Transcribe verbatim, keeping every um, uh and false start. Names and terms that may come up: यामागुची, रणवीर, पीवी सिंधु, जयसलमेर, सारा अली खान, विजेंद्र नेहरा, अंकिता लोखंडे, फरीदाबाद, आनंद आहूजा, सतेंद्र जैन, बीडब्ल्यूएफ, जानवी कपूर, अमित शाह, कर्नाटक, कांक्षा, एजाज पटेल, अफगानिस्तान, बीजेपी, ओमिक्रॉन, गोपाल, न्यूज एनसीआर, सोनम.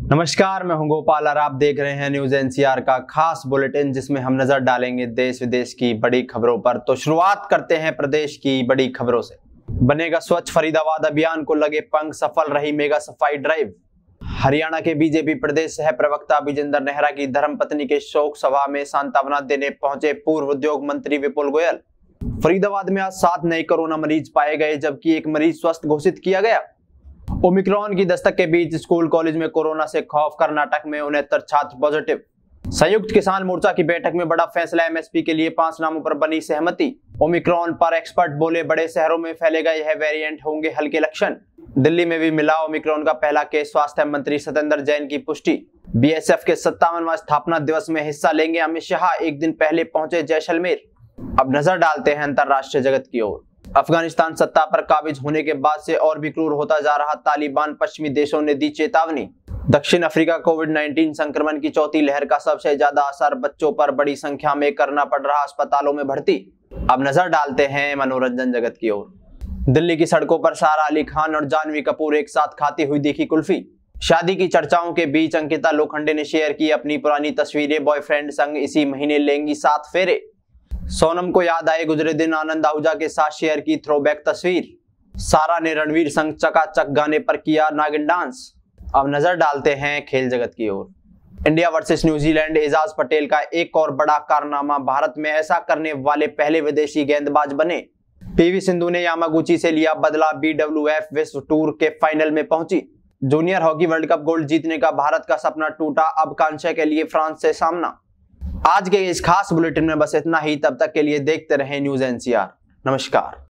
नमस्कार, मैं हूं गोपाल और आप देख रहे हैं न्यूज एनसीआर का खास बुलेटिन, जिसमें हम नजर डालेंगे देश विदेश की बड़ी खबरों पर। तो शुरुआत करते हैं प्रदेश की बड़ी खबरों से। बनेगा स्वच्छ फरीदाबाद अभियान को लगे पंख, सफल रही मेगा सफाई ड्राइव। हरियाणा के बीजेपी प्रदेश सह प्रवक्ता विजेंद्र नेहरा की धर्मपत्नी के शोक सभा में सांत्वना देने पहुंचे पूर्व उद्योग मंत्री विपुल गोयल। फरीदाबाद में आज सात नए कोरोना मरीज पाए गए, जबकि एक मरीज स्वस्थ घोषित किया गया। ओमिक्रॉन की दस्तक के बीच स्कूल कॉलेज में कोरोना से खौफ, कर्नाटक में उनहत्तर छात्र पॉजिटिव। संयुक्त किसान मोर्चा की बैठक में बड़ा फैसला, एमएसपी के लिए पांच नामों पर बनी सहमति। ओमिक्रॉन पर एक्सपर्ट बोले, बड़े शहरों में फैलेगा यह वेरिएंट, होंगे हल्के लक्षण। दिल्ली में भी मिला ओमिक्रॉन का पहला केस, स्वास्थ्य मंत्री सतेंद्र जैन की पुष्टि। बी एस एफ के सत्तावनवां स्थापना दिवस में हिस्सा लेंगे अमित शाह, एक दिन पहले पहुंचे जयसलमेर। अब नजर डालते हैं अंतर्राष्ट्रीय जगत की ओर। अफगानिस्तान सत्ता पर काबिज होने के बाद से और भी क्रूर होता जा रहा, तालिबान पश्चिमी देशों ने दी चेतावनी। दक्षिण अफ्रीका कोविड उन्नीस संक्रमण की चौथी लहर का सबसे ज्यादा असर, बच्चों पर बड़ी संख्या में करना पड़ रहा अस्पतालों में भर्ती। अब नजर डालते हैं मनोरंजन जगत की ओर। दिल्ली की सड़कों पर सारा अली खान और जानवी कपूर एक साथ खाती हुई दिखी कुल्फी। शादी की चर्चाओं के बीच अंकिता लोखंडे ने शेयर की अपनी पुरानी तस्वीरें, बॉयफ्रेंड संग इसी महीने लेंगी सात फेरे। सोनम को याद आए गुजरे दिन, आनंद आहूजा के साथ शेयर की थ्रोबैक तस्वीर। सारा ने रणवीर संग चकाचक गाने पर किया नागिन डांस। अब नजर डालते हैं खेल जगत की ओर। India versus New Zealand, एजाज पटेल का एक और बड़ा कारनामा, भारत में ऐसा करने वाले पहले विदेशी गेंदबाज बने। पीवी सिंधु ने यामागुची से लिया बदला, बीडब्ल्यूएफ विश्व टूर के फाइनल में पहुंची। Junior hockey world cup gold जीतने का भारत का सपना टूटा, अब कांक्षा के लिए फ्रांस से सामना। आज के इस खास बुलेटिन में बस इतना ही, तब तक के लिए देखते रहें न्यूज एनसीआर। नमस्कार।